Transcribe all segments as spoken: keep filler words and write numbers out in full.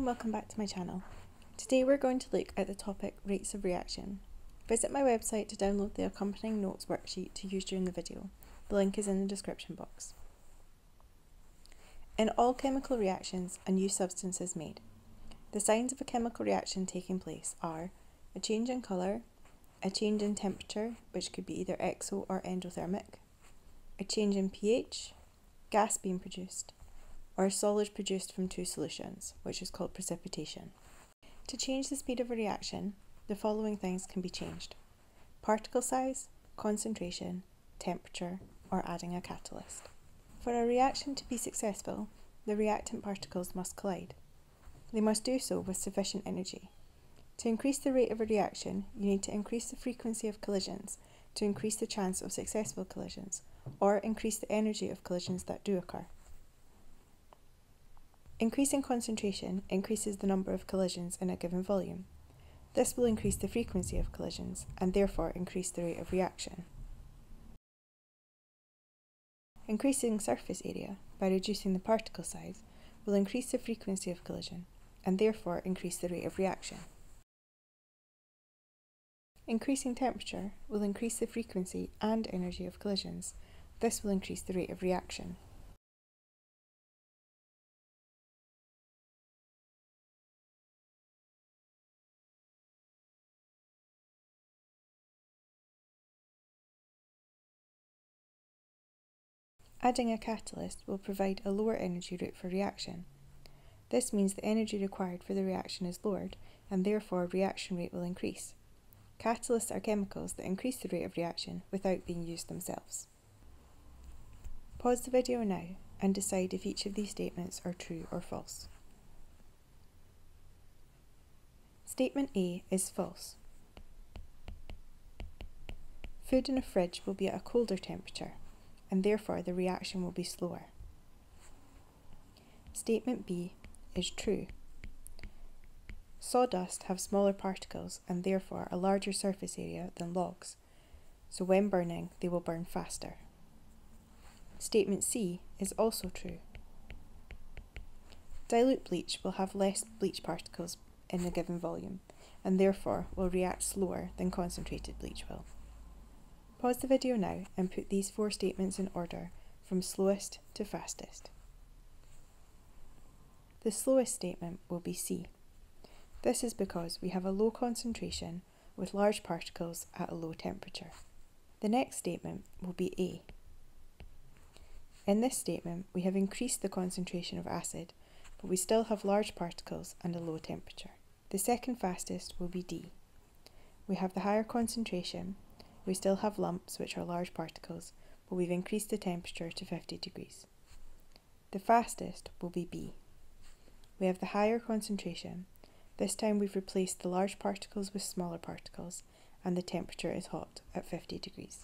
and welcome back to my channel. Today we're going to look at the topic rates of reaction. Visit my website to download the accompanying notes worksheet to use during the video. The link is in the description box. In all chemical reactions, a new substance is made. The signs of a chemical reaction taking place are a change in colour, a change in temperature, which could be either exo or endothermic, a change in pH, gas being produced, or a solid produced from two solutions, which is called precipitation. To change the speed of a reaction, the following things can be changed: particle size, concentration, temperature, or adding a catalyst. For a reaction to be successful, the reactant particles must collide. They must do so with sufficient energy. To increase the rate of a reaction, you need to increase the frequency of collisions to increase the chance of successful collisions, or increase the energy of collisions that do occur. Increasing concentration increases the number of collisions in a given volume. This will increase the frequency of collisions and therefore increase the rate of reaction. Increasing surface area by reducing the particle size will increase the frequency of collision and therefore increase the rate of reaction. Increasing temperature will increase the frequency and energy of collisions. This will increase the rate of reaction. Adding a catalyst will provide a lower energy rate for reaction. This means the energy required for the reaction is lowered and therefore reaction rate will increase. Catalysts are chemicals that increase the rate of reaction without being used themselves. Pause the video now and decide if each of these statements are true or false. Statement A is false. Food in a fridge will be at a colder temperature and therefore the reaction will be slower. Statement B is true. Sawdust have smaller particles and therefore a larger surface area than logs, so when burning they will burn faster. Statement C is also true. Dilute bleach will have less bleach particles in a given volume and therefore will react slower than concentrated bleach will. Pause the video now and put these four statements in order from slowest to fastest. The slowest statement will be C. This is because we have a low concentration with large particles at a low temperature. The next statement will be A. In this statement, we have increased the concentration of acid, but we still have large particles and a low temperature. The second fastest will be D. We have the higher concentration, we still have lumps which are large particles, but we've increased the temperature to fifty degrees. The fastest will be B. We have the higher concentration. This time we've replaced the large particles with smaller particles and the temperature is hot at fifty degrees.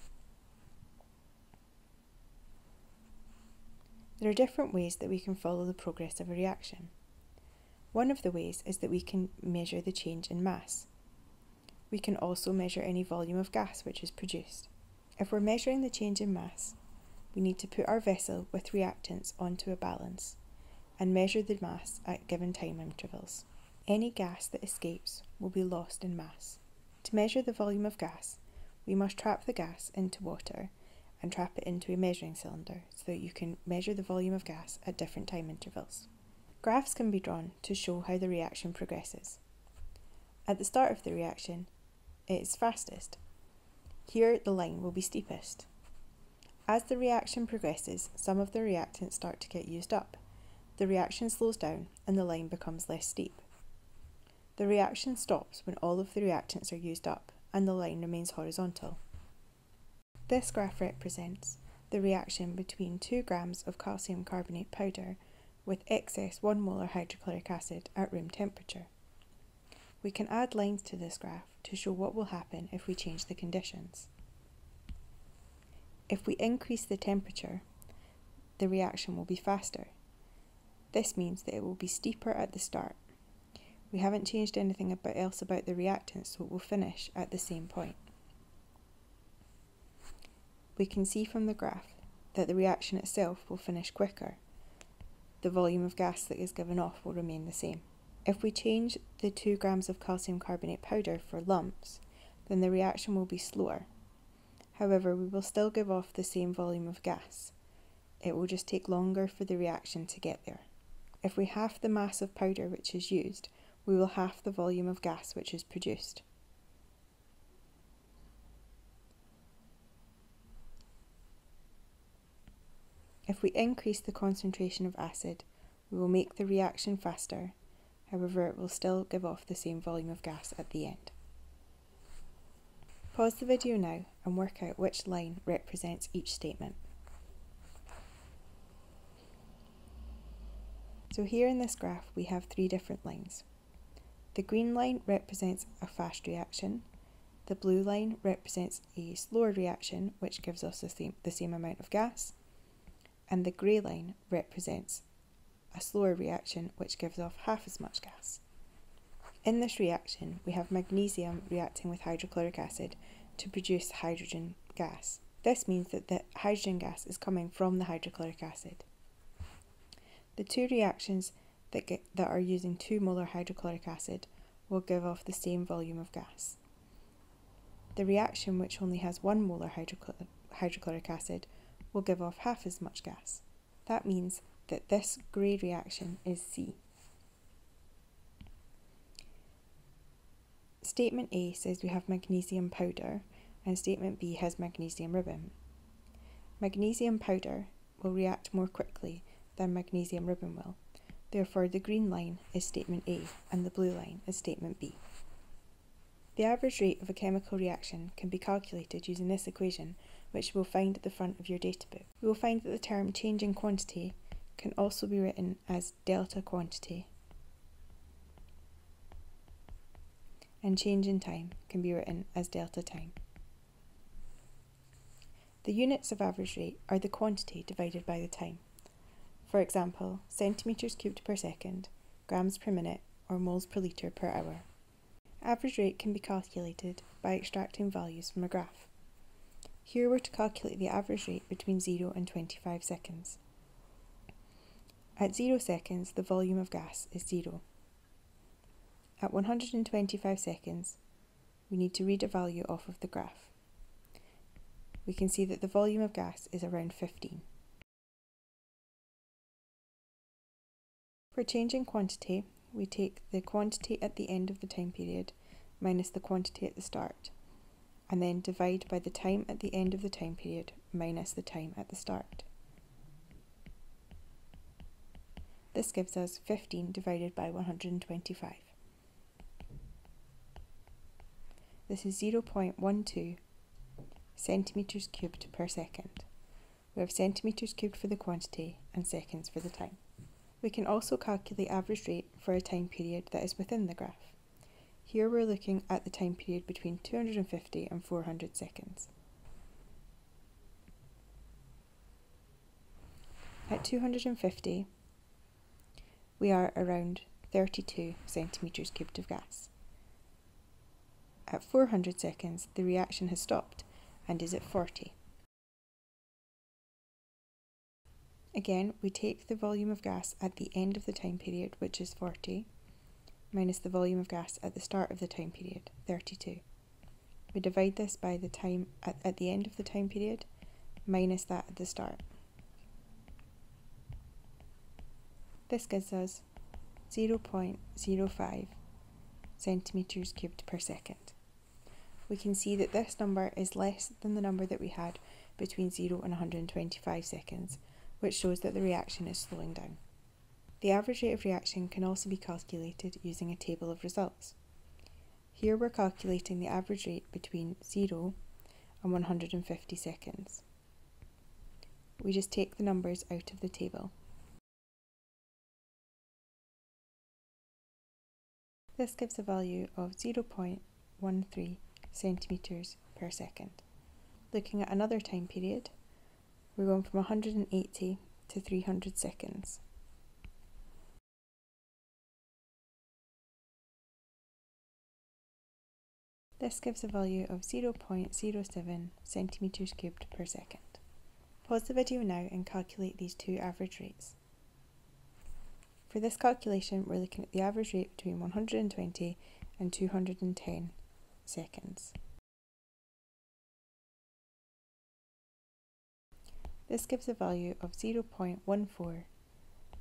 There are different ways that we can follow the progress of a reaction. One of the ways is that we can measure the change in mass. We can also measure any volume of gas which is produced. If we're measuring the change in mass, we need to put our vessel with reactants onto a balance and measure the mass at given time intervals. Any gas that escapes will be lost in mass. To measure the volume of gas, we must trap the gas into water and trap it into a measuring cylinder so that you can measure the volume of gas at different time intervals. Graphs can be drawn to show how the reaction progresses. At the start of the reaction, it is fastest. Here, the line will be steepest. As the reaction progresses, some of the reactants start to get used up. The reaction slows down and the line becomes less steep. The reaction stops when all of the reactants are used up and the line remains horizontal. This graph represents the reaction between two grams of calcium carbonate powder with excess one molar hydrochloric acid at room temperature. We can add lines to this graph to show what will happen if we change the conditions. If we increase the temperature, the reaction will be faster. This means that it will be steeper at the start. We haven't changed anything else about the reactants, so it will finish at the same point. We can see from the graph that the reaction itself will finish quicker. The volume of gas that is given off will remain the same. If we change the two grams of calcium carbonate powder for lumps, then the reaction will be slower. However, we will still give off the same volume of gas. It will just take longer for the reaction to get there. If we halve the mass of powder which is used, we will halve the volume of gas which is produced. If we increase the concentration of acid, we will make the reaction faster. However, it will still give off the same volume of gas at the end. Pause the video now and work out which line represents each statement. So here in this graph we have three different lines. The green line represents a fast reaction, the blue line represents a slower reaction which gives us the same, the same amount of gas, and the grey line represents a slower reaction which gives off half as much gas. In this reaction we have magnesium reacting with hydrochloric acid to produce hydrogen gas. This means that the hydrogen gas is coming from the hydrochloric acid. The two reactions that, get, that are using two molar hydrochloric acid will give off the same volume of gas. The reaction which only has one molar hydrochlor hydrochloric acid will give off half as much gas. That means that this grey reaction is C. Statement A says we have magnesium powder, and statement B has magnesium ribbon. Magnesium powder will react more quickly than magnesium ribbon will. Therefore, the green line is statement A and the blue line is statement B. The average rate of a chemical reaction can be calculated using this equation, which you will find at the front of your data book. You will find that the term change in quantity can also be written as delta quantity, and change in time can be written as delta time. The units of average rate are the quantity divided by the time. For example, centimetres cubed per second, grams per minute, or moles per litre per hour. Average rate can be calculated by extracting values from a graph. Here we're to calculate the average rate between zero and twenty-five seconds. At zero seconds, the volume of gas is zero. At one hundred twenty-five seconds, we need to read a value off of the graph. We can see that the volume of gas is around fifteen. For changing quantity, we take the quantity at the end of the time period minus the quantity at the start, and then divide by the time at the end of the time period minus the time at the start. This gives us fifteen divided by one hundred twenty-five. This is zero point one two centimetres cubed per second. We have centimetres cubed for the quantity and seconds for the time. We can also calculate average rate for a time period that is within the graph. Here we're looking at the time period between two hundred fifty and four hundred seconds. At two hundred fifty, we are around thirty-two centimetres cubed of gas. At four hundred seconds, the reaction has stopped and is at forty. Again, we take the volume of gas at the end of the time period, which is forty, minus the volume of gas at the start of the time period, thirty-two. We divide this by the time at, at the end of the time period, minus that at the start. This gives us zero point zero five centimetres cubed per second. We can see that this number is less than the number that we had between zero and one hundred twenty-five seconds, which shows that the reaction is slowing down. The average rate of reaction can also be calculated using a table of results. Here we're calculating the average rate between zero and one hundred fifty seconds. We just take the numbers out of the table. This gives a value of zero point one three centimetres per second. Looking at another time period, we're going from one hundred eighty to three hundred seconds. This gives a value of zero point zero seven centimetres cubed per second. Pause the video now and calculate these two average rates. For this calculation, we're looking at the average rate between one hundred twenty and two hundred ten seconds. This gives a value of zero point one four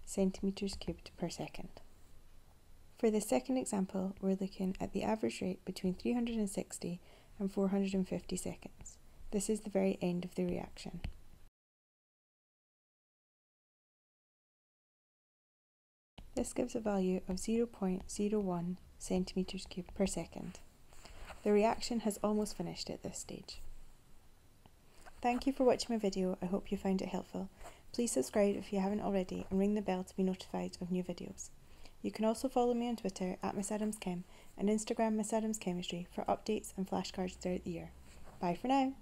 centimetres cubed per second. For the second example, we're looking at the average rate between three hundred sixty and four hundred fifty seconds. This is the very end of the reaction. This gives a value of zero point zero one centimetres cubed per second. The reaction has almost finished at this stage. Thank you for watching my video. I hope you found it helpful. Please subscribe if you haven't already and ring the bell to be notified of new videos. You can also follow me on Twitter at Miss Adams Chem and Instagram Miss Adams Chemistry for updates and flashcards throughout the year. Bye for now.